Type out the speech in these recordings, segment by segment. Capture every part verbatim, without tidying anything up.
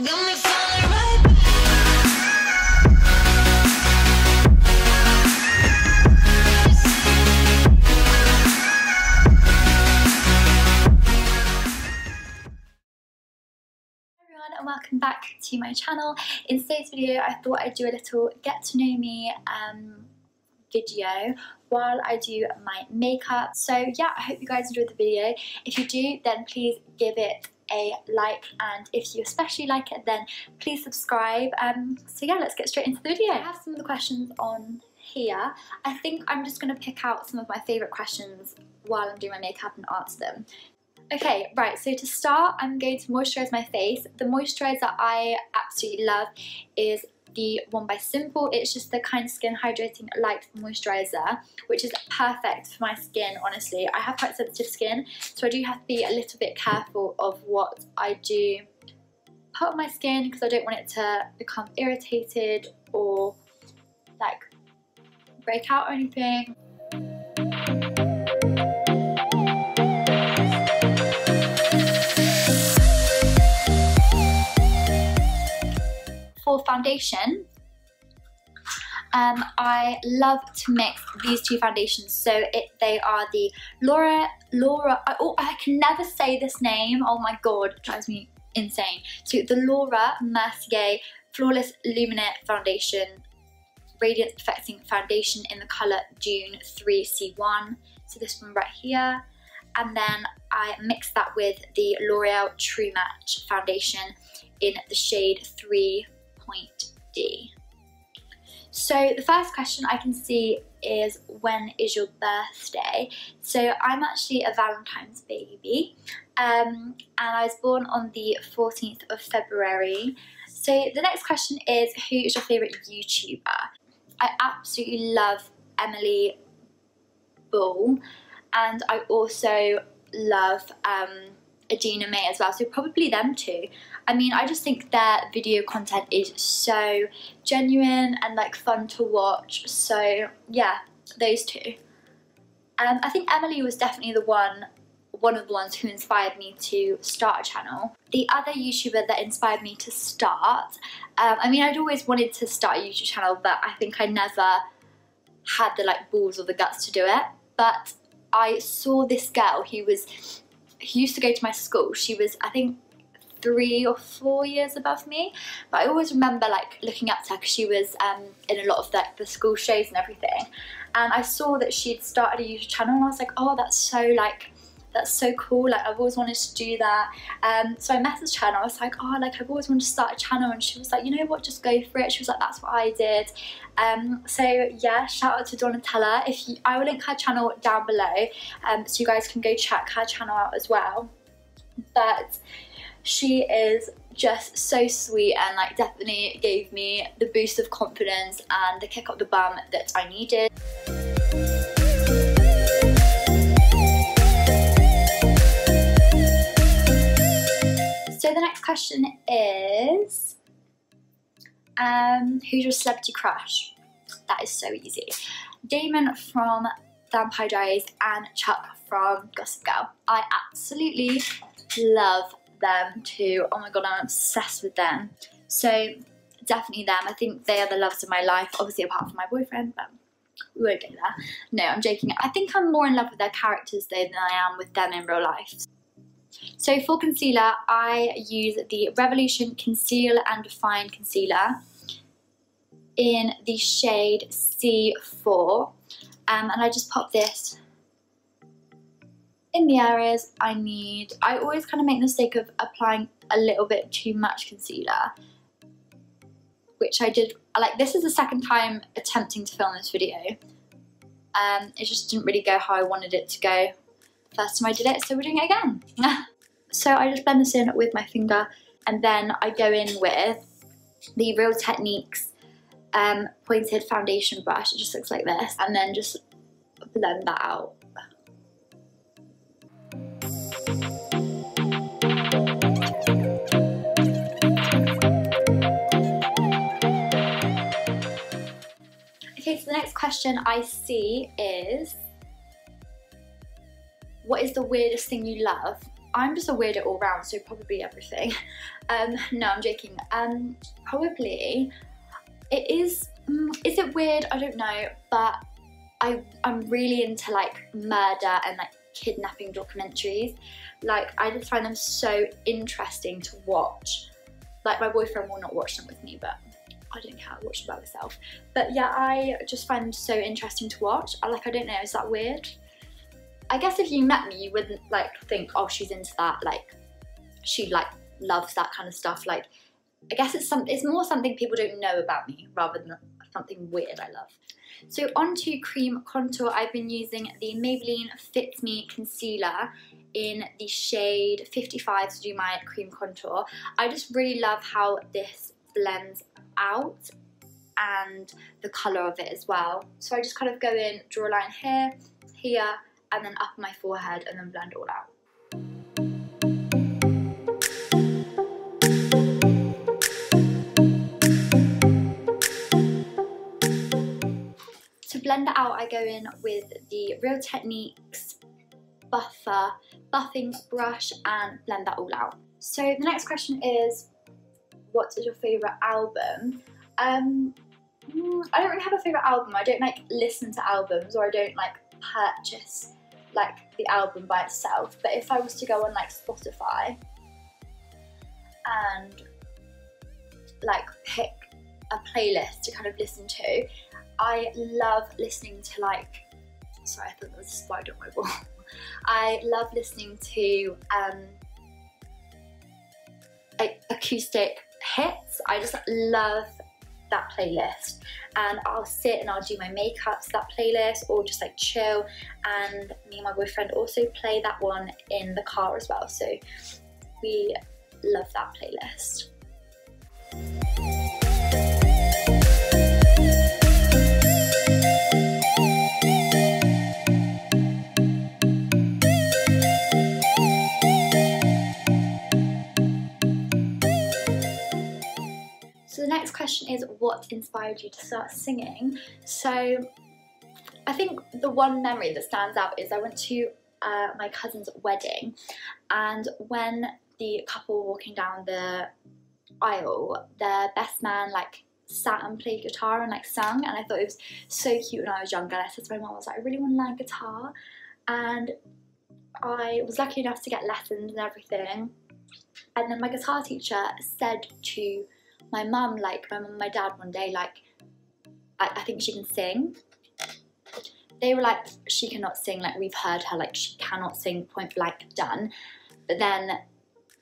Welcome back to my channel. In today's video I thought I'd do a little get to know me um, video while I do my makeup. So yeah, I hope you guys enjoyed the video. If you do, then please give it a like, and if you especially like it, then please subscribe. Um, so yeah, let's get straight into the video. I have some of the questions on here. I think I'm just going to pick out some of my favourite questions while I'm doing my makeup and answer them. Okay, right, so to start, I'm going to moisturise my face. The moisturiser I absolutely love is the one by Simple. It's just the Kind Skin Hydrating Light Moisturiser, which is perfect for my skin, honestly. I have quite sensitive skin, so I do have to be a little bit careful of what I do put on my skin, because I don't want it to become irritated or, like, break out or anything. For foundation, um, I love to mix these two foundations. So it, they are the Laura, Laura, oh, I can never say this name, oh my god, it drives me insane. So the Laura Mercier Flawless Luminate Foundation, Radiant Perfecting Foundation in the colour Dune three C one, so this one right here. And then I mix that with the L'Oreal True Match Foundation in the shade three point D. So the first question I can see is, when is your birthday? So I'm actually a Valentine's baby, um, and I was born on the fourteenth of February. So the next question is, who is your favourite YouTuber? I absolutely love Emily Bull, and I also love um, Adina May as well, so probably them two. I mean, I just think their video content is so genuine and like fun to watch, so yeah, those two. Um, I think Emily was definitely the one, one of the ones who inspired me to start a channel. The other YouTuber that inspired me to start, um, I mean, I'd always wanted to start a YouTube channel, but I think I never had the like balls or the guts to do it, but I saw this girl who was, who used to go to my school. She was, I think, three or four years above me, but I always remember like looking up to her because she was um, in a lot of like the school shows and everything, and I saw that she'd started a YouTube channel and I was like, oh, that's so like, that's so cool, like I've always wanted to do that. Um, so I messaged her and I was like, oh, like I've always wanted to start a channel, and she was like, you know what, just go for it. She was like, that's what I did. Um, so yeah, shout out to Donatella. If you, I will link her channel down below, um, so you guys can go check her channel out as well. But she is just so sweet and like definitely gave me the boost of confidence and the kick up the bum that I needed. So the next question is, um, who's your celebrity crush? That is so easy. Damon from Vampire Diaries and Chuck from Gossip Girl. I absolutely love them too. Oh my god, I'm obsessed with them. So definitely them. I think they are the loves of my life, obviously apart from my boyfriend, but we won't go there. No, I'm joking. I think I'm more in love with their characters though than I am with them in real life. So for concealer, I use the Revolution Conceal and Define Concealer in the shade C four, um, and I just pop this in the areas I need. I always kind of make the mistake of applying a little bit too much concealer, which I did, like this is the second time attempting to film this video. Um, it just didn't really go how I wanted it to go first time I did it, so we're doing it again. So I just blend this in with my finger, and then I go in with the Real Techniques um, pointed foundation brush. It just looks like this, and then just blend that out. Okay, so the next question I see is, what is the weirdest thing you love? I'm just a weirdo all round, so probably everything. Um, no, I'm joking. Um, probably, it is, um, is it weird? I don't know, but I, I'm really into like murder and like kidnapping documentaries. Like, I just find them so interesting to watch. Like, my boyfriend will not watch them with me, but I don't care, I watch them by myself. But yeah, I just find them so interesting to watch. I, like, I don't know, is that weird? I guess if you met me, you wouldn't like think, oh, she's into that, like, she like loves that kind of stuff. Like, I guess it's some, it's more something people don't know about me rather than something weird I love. So onto cream contour, I've been using the Maybelline Fit Me Concealer in the shade fifty-five to do my cream contour. I just really love how this blends out and the colour of it as well. So I just kind of go in, draw a line here, here, and then up my forehead and then blend all out. To blend it out, I go in with the Real Techniques buffer, buffing brush, and blend that all out. So the next question is, what is your favourite album? Um, I don't really have a favourite album. I don't like listen to albums, or I don't like purchase like the album by itself, but if I was to go on like Spotify and like pick a playlist to kind of listen to, I love listening to like, sorry, I thought there was a spider on my wall. I love listening to um, like acoustic hits. I just love that playlist, and I'll sit and I'll do my makeup to that playlist, or just like chill, and me and my boyfriend also play that one in the car as well, so we love that playlist. Next question is, what inspired you to start singing? So I think the one memory that stands out is I went to uh, my cousin's wedding, and when the couple were walking down the aisle, their best man like sat and played guitar and like sung, and I thought it was so cute. When I was younger, I said to my mum, I was like, I really want to learn guitar, and I was lucky enough to get lessons and everything, and then my guitar teacher said to my mum, like, my mum and my dad one day, like, I, I think she can sing. They were like, she cannot sing, like, we've heard her, like, she cannot sing, point blank, done. But then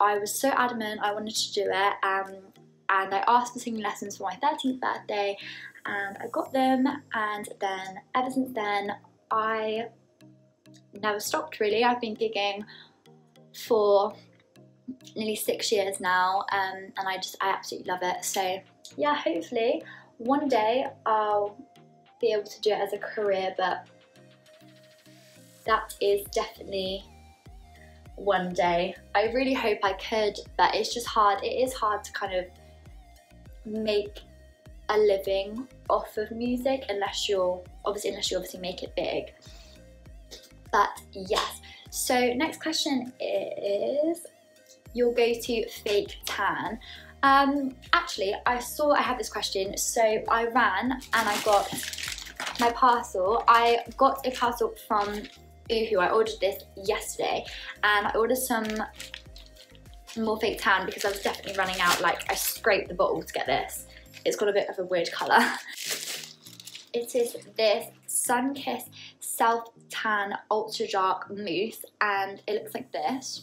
I was so adamant, I wanted to do it, um, and I asked for singing lessons for my thirteenth birthday, and I got them, and then ever since then, I never stopped, really. I've been gigging for nearly six years now, um, and I just I absolutely love it. So yeah, hopefully one day I'll be able to do it as a career, but that is definitely one day. I really hope I could, but it's just hard. It is hard to kind of make a living off of music unless you're obviously unless you obviously make it big. But yes. So next question is, your go-to fake tan. Um, actually, I saw I had this question, so I ran and I got my parcel. I got a parcel from Uhu. I ordered this yesterday, and I ordered some more fake tan because I was definitely running out. Like, I scraped the bottle to get this. It's got a bit of a weird colour. It is this Sunkissed Self Tan Ultra Dark Mousse, and it looks like this.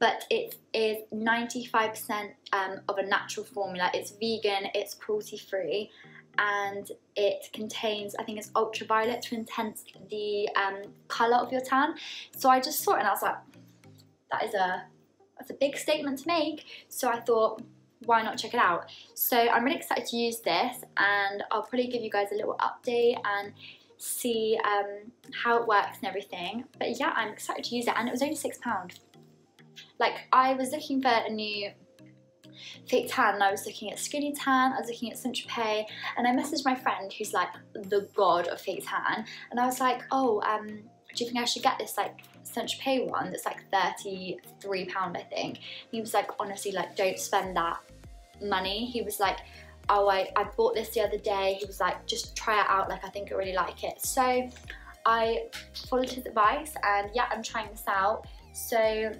But it is ninety-five percent um, of a natural formula. It's vegan, it's cruelty-free, and it contains, I think it's ultraviolet to intense the um, colour of your tan. So I just saw it and I was like, that is a, that's a big statement to make. So I thought, why not check it out? So I'm really excited to use this, and I'll probably give you guys a little update and see um, how it works and everything. But yeah, I'm excited to use it, and it was only six pounds. Like, I was looking for a new fake tan, and I was looking at Skinny Tan, I was looking at Saint Tropez, and I messaged my friend who's like the god of fake tan, and I was like, oh, um, do you think I should get this like Saint Tropez one that's like thirty-three pounds, I think. He was like, honestly, like, don't spend that money. He was like, oh, I, I bought this the other day. He was like, just try it out. Like, I think I really like it. So I followed his advice, and yeah, I'm trying this out. So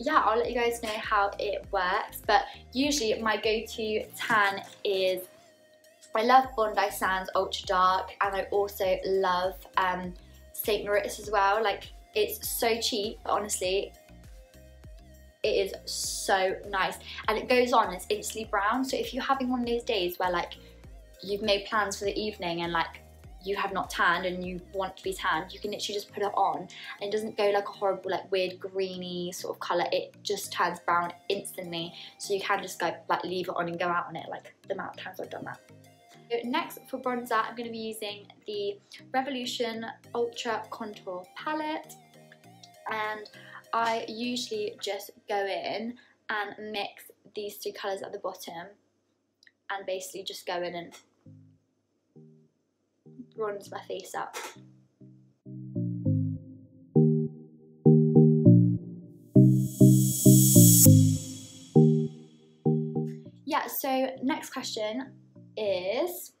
yeah, I'll let you guys know how it works. But usually my go-to tan is, I love Bondi Sands Ultra Dark, and I also love um, Saint Moritz as well. Like, it's so cheap, but honestly, it is so nice. And it goes on, it's instantly brown. So if you're having one of those days where like you've made plans for the evening and like you have not tanned and you want to be tanned, you can literally just put it on and it doesn't go like a horrible, like weird greeny sort of colour. It just turns brown instantly. So you can just go, like, leave it on and go out on it. Like, the amount of times I've done that. Next, for bronzer, I'm going to be using the Revolution Ultra Contour Palette, and I usually just go in and mix these two colours at the bottom and basically just go in and bronze my face up. Yeah, so next question is,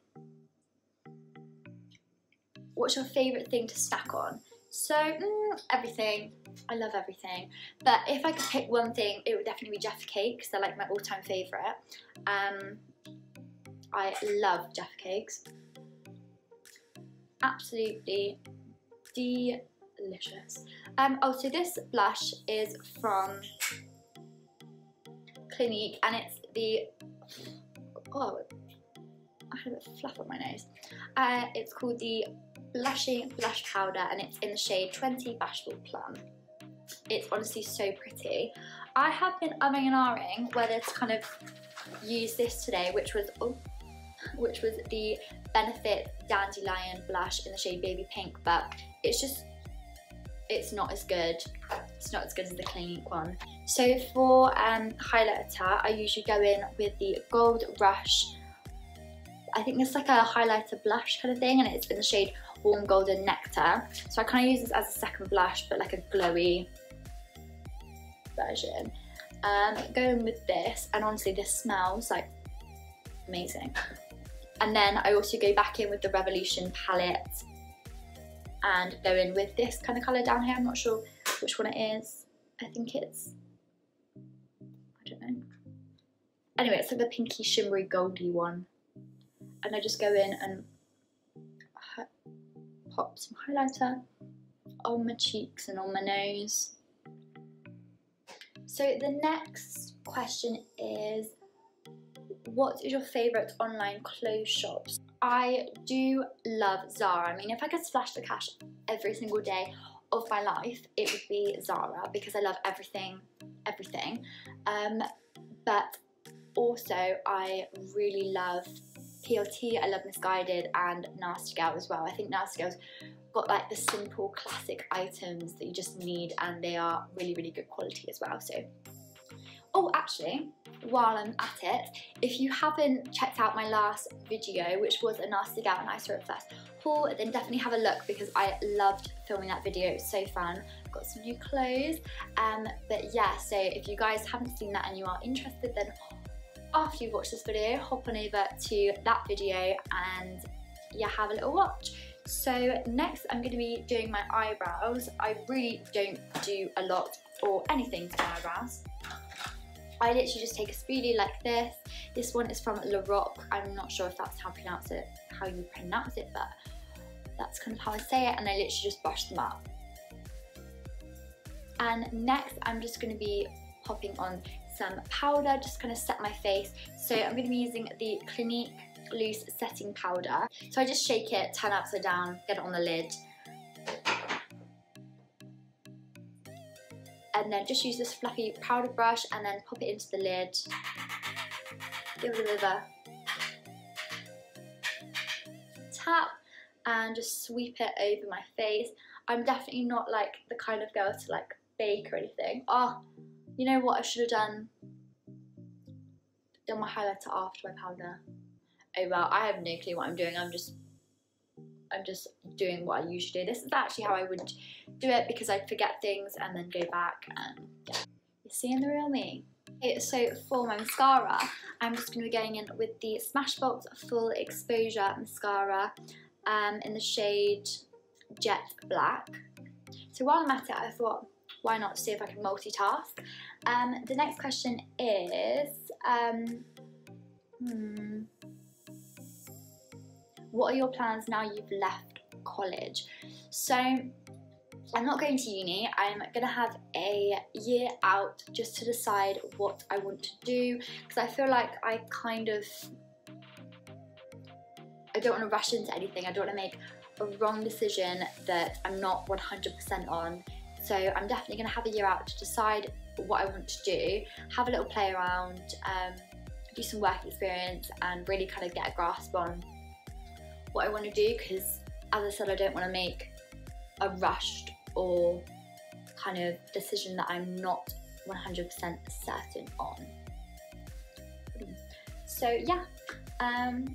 what's your favourite thing to snack on? So, mm, everything. I love everything. But if I could pick one thing, it would definitely be Jaffa Cakes. They're like my all-time favourite. Um, I love Jaffa Cakes. Absolutely delicious. Um, also, this blush is from Clinique, and it's the... oh, I had a bit of fluff on my nose. Uh, it's called the Blushing Blush Powder, and it's in the shade twenty Bashful Plum. It's honestly so pretty. I have been umming and ahhing whether to kind of use this today, which was oh, which was the Benefit Dandelion Blush in the shade Baby Pink, but it's just, it's not as good. It's not as good as the Clinique one. So for um, highlighter, I usually go in with the Gold Rush. I think it's like a highlighter blush kind of thing, and it's in the shade Warm Golden Nectar. So I kind of use this as a second blush, but like a glowy version. Um, going with this, and honestly this smells like amazing. And then I also go back in with the Revolution palette and go in with this kind of colour down here. I'm not sure which one it is. I think it's, I don't know. Anyway, it's like the pinky shimmery goldy one. And I just go in and pop some highlighter on my cheeks and on my nose. So the next question is, what is your favourite online clothes shops? I do love Zara. I mean, if I could splash the cash every single day of my life, it would be Zara, because I love everything, everything. Um, but also I really love P L T, I love Misguided, and Nasty Girl as well. I think Nasty Girl's got like the simple classic items that you just need, and they are really, really good quality as well. So, oh, actually, while I'm at it, if you haven't checked out my last video, which was a Nasty Girl and I saw it first haul, then definitely have a look, because I loved filming that video. It was so fun. I've got some new clothes. Um, but yeah, so if you guys haven't seen that and you are interested, then after you've watched this video, hop on over to that video and yeah, have a little watch. So next I'm going to be doing my eyebrows. I really don't do a lot or anything to my eyebrows. I literally just take a spoolie like this. This one is from La Roche. I'm not sure if that's how pronounce it, how you pronounce it, but that's kind of how I say it, and I literally just brush them up. And next I'm just going to be popping on some powder, just kind of set my face. So I'm going to be using the Clinique Loose Setting Powder. So I just shake it, turn it upside down, get it on the lid, and then just use this fluffy powder brush and then pop it into the lid. Give it a bit of a tap and just sweep it over my face. I'm definitely not like the kind of girl to like bake or anything. Oh, you know what, I should have done, done my highlighter after my powder. Oh well, I have no clue what I'm doing. I'm just, I'm just doing what I usually do. This is actually how I would do it because I'd forget things and then go back and yeah. You're seeing the real me. Okay, so for my mascara, I'm just going to be going in with the Smashbox Full Exposure Mascara um, in the shade Jet Black. So while I'm at it, I thought, why not see if I can multitask? Um, the next question is, um, hmm, what are your plans now you've left college? So I'm not going to uni, I'm gonna have a year out just to decide what I want to do, because I feel like I kind of, I don't wanna rush into anything, I don't wanna make a wrong decision that I'm not one hundred percent on. So I'm definitely gonna have a year out to decide what I want to do, have a little play around, um, do some work experience and really kind of get a grasp on what I want to do, because as I said, I don't want to make a rushed or kind of decision that I'm not one hundred percent certain on. So yeah, um,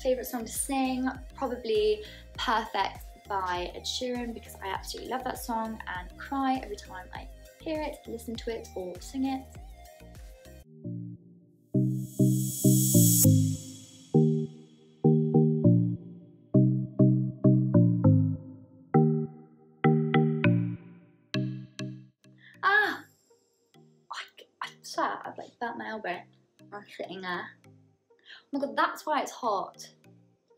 favourite song to sing, probably Perfect by Ed Sheeran, because I absolutely love that song and cry every time I hear it, listen to it or sing it. Ah! I, I swear I've like burnt my elbow. I'm sitting there. Oh my god, that's why it's hot.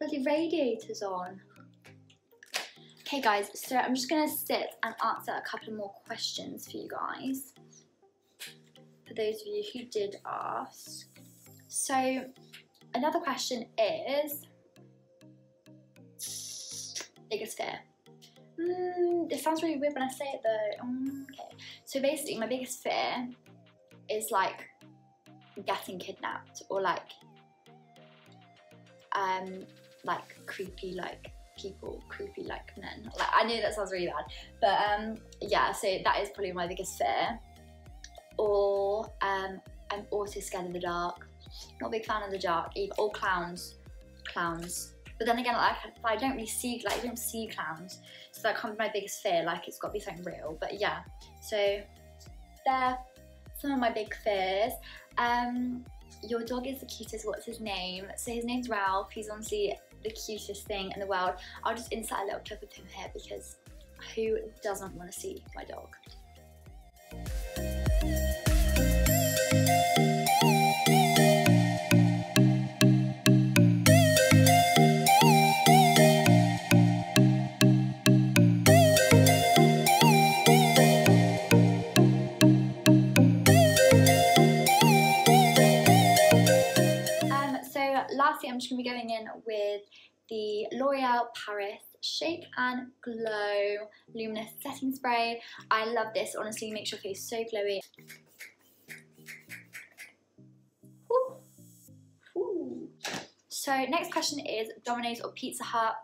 Bloody radiator's on. Okay guys, so I'm just gonna sit and answer a couple more questions for you guys, for those of you who did ask. So another question is, biggest fear. Mm, this sounds really weird when I say it though. Um, okay. So basically my biggest fear is like getting kidnapped or like um like creepy like people, creepy like men. Like I know that sounds really bad, but um yeah, so that is probably my biggest fear. Or um I'm also scared of the dark. Not a big fan of the dark either, or clowns. Clowns. But then again, like I don't really see, like I don't see clowns, so that can't be my biggest fear. Like it's got to be something real. But yeah, so they're some of my big fears. Um, your dog is the cutest. What's his name? So his name's Ralph. He's honestly the cutest thing in the world. I'll just insert a little clip of him here because who doesn't want to see my dog? I'm just going to be going in with the L'Oreal Paris Shake and Glow Luminous Setting Spray. I love this, honestly, makes your face so glowy. Ooh. Ooh. So next question is Domino's or Pizza Hut?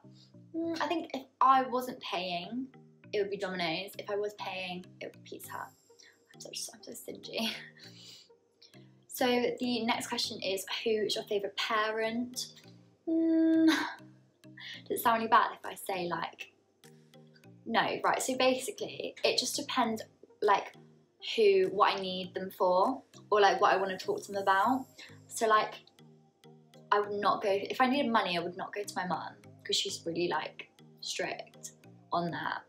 Mm, I think if I wasn't paying, it would be Domino's. If I was paying, it would be Pizza Hut. I'm so, I'm so stingy. So the next question is, who is your favourite parent? Mm, does it sound really bad if I say like, no, right, so basically it just depends like who, what I need them for, or like what I want to talk to them about. So like, I would not go, if I needed money, I would not go to my mum, because she's really like strict on that.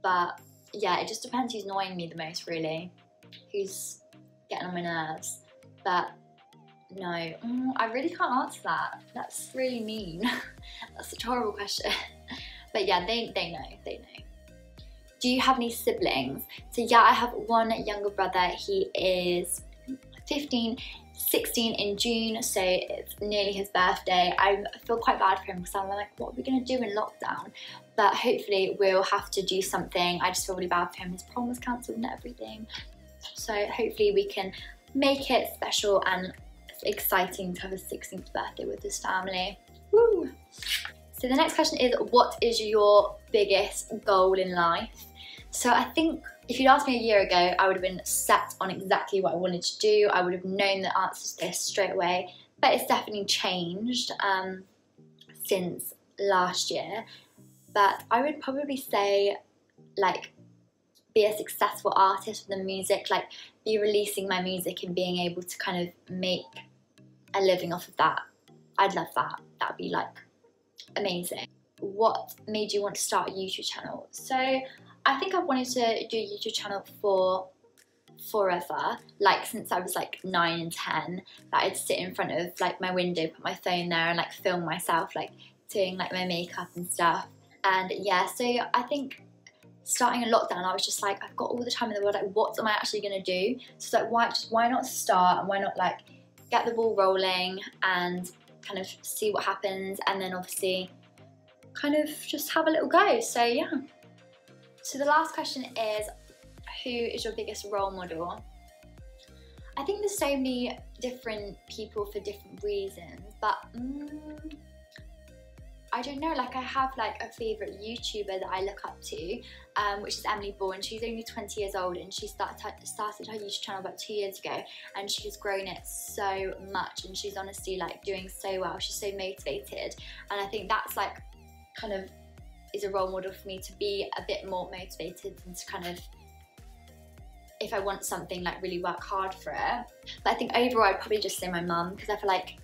But yeah, it just depends who's annoying me the most really, who's getting on my nerves. But no, mm, I really can't answer that. That's really mean. That's a horrible question. But yeah, they, they know, they know. Do you have any siblings? So yeah, I have one younger brother. He is fifteen, sixteen in June, so it's nearly his birthday. I feel quite bad for him because I'm like, what are we gonna do in lockdown? But hopefully we'll have to do something. I just feel really bad for him. His prom was cancelled and everything. So hopefully we can make it special and exciting to have a sixteenth birthday with his family. Woo! So the next question is, what is your biggest goal in life? So I think if you'd asked me a year ago, I would have been set on exactly what I wanted to do. I would have known the answer to this straight away, but it's definitely changed um, since last year, but I would probably say, like, be a successful artist with the music, like be releasing my music and being able to kind of make a living off of that. I'd love that. That would be like amazing. What made you want to start a YouTube channel? So I think I've wanted to do a YouTube channel for forever, like since I was like nine and ten, that I'd sit in front of like my window, put my phone there and like film myself like doing like my makeup and stuff. And yeah, so I think starting in lockdown, I was just like, I've got all the time in the world, like what am I actually gonna do? So like why just why not start and why not like get the ball rolling and kind of see what happens, and then obviously kind of just have a little go. So yeah. So the last question is, who is your biggest role model? I think there's so many different people for different reasons, but mm, I don't know, like I have like a favourite YouTuber that I look up to, um, which is Emily Bull, and she's only twenty years old and she started, started her YouTube channel about two years ago and she's grown it so much and she's honestly like doing so well, she's so motivated, and I think that's like kind of is a role model for me to be a bit more motivated and to kind of, if I want something, like really work hard for it. But I think overall I'd probably just say my mum, because I feel like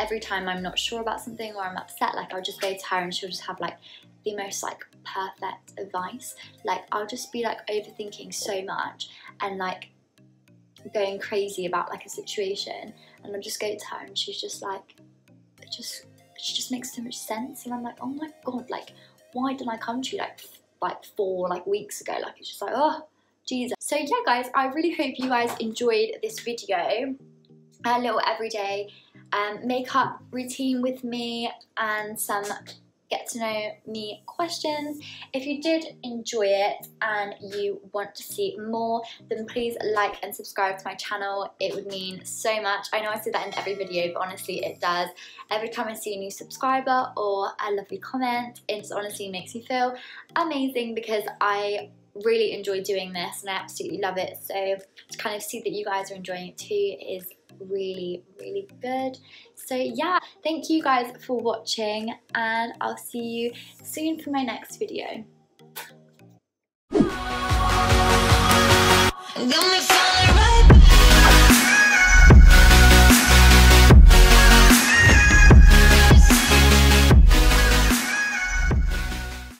every time I'm not sure about something or I'm upset, like I'll just go to her and she'll just have like the most like perfect advice. Like I'll just be like overthinking so much and like going crazy about like a situation, and I'll just go to her and she's just like, it just, she just makes so much sense, and I'm like, oh my god, like why didn't I come to you like like four like weeks ago? Like it's just like, oh Jesus. So yeah guys, I really hope you guys enjoyed this video, a little everyday Um, makeup routine with me and some get to know me questions. If you did enjoy it and you want to see more, then please like and subscribe to my channel. It would mean so much. I know I say that in every video, but honestly it does. Every time I see a new subscriber or a lovely comment, it just honestly makes me feel amazing, because I really enjoy doing this and I absolutely love it. So to kind of see that you guys are enjoying it too is really really good. So yeah, thank you guys for watching and I'll see you soon for my next video.